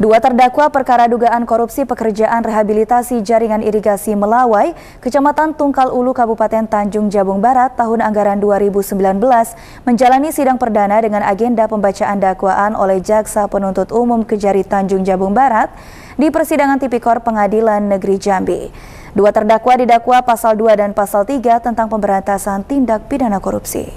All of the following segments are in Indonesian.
Dua terdakwa perkara dugaan korupsi pekerjaan rehabilitasi jaringan irigasi Melawai, Kecamatan Tungkal Ulu, Kabupaten Tanjung Jabung Barat tahun anggaran 2019 menjalani sidang perdana dengan agenda pembacaan dakwaan oleh Jaksa Penuntut Umum Kejari Tanjung Jabung Barat di persidangan tipikor Pengadilan Negeri Jambi. Dua terdakwa didakwa pasal 2 dan pasal 3 tentang pemberantasan tindak pidana korupsi.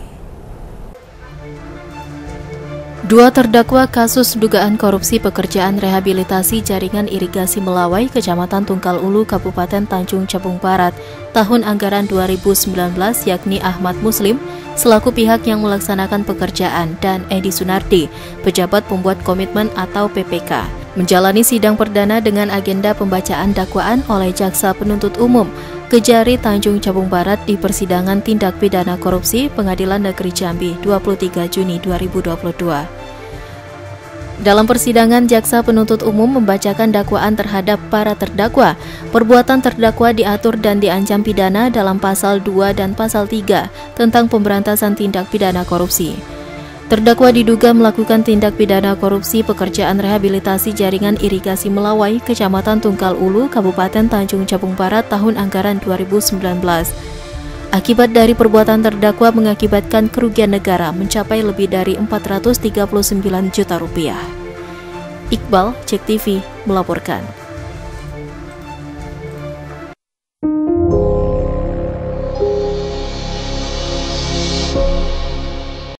Dua terdakwa kasus dugaan korupsi pekerjaan rehabilitasi jaringan irigasi Melawai, Kecamatan Tungkal Ulu, Kabupaten Tanjung Jabung Barat, tahun anggaran 2019 yakni Ahmad Muslim, selaku pihak yang melaksanakan pekerjaan, dan Edi Sunardi, pejabat pembuat komitmen atau PPK, menjalani sidang perdana dengan agenda pembacaan dakwaan oleh Jaksa Penuntut Umum Kejari Tanjung Jabung Barat di persidangan tindak pidana korupsi Pengadilan Negeri Jambi 23 Juni 2022. Dalam persidangan, Jaksa Penuntut Umum membacakan dakwaan terhadap para terdakwa. Perbuatan terdakwa diatur dan diancam pidana dalam pasal 2 dan pasal 3 tentang pemberantasan tindak pidana korupsi. Terdakwa diduga melakukan tindak pidana korupsi pekerjaan rehabilitasi jaringan irigasi Melawai, Kecamatan Tungkal Ulu, Kabupaten Tanjung Jabung Barat tahun anggaran 2019. Akibat dari perbuatan terdakwa mengakibatkan kerugian negara mencapai lebih dari 439 juta rupiah. Iqbal, JEK TV, melaporkan.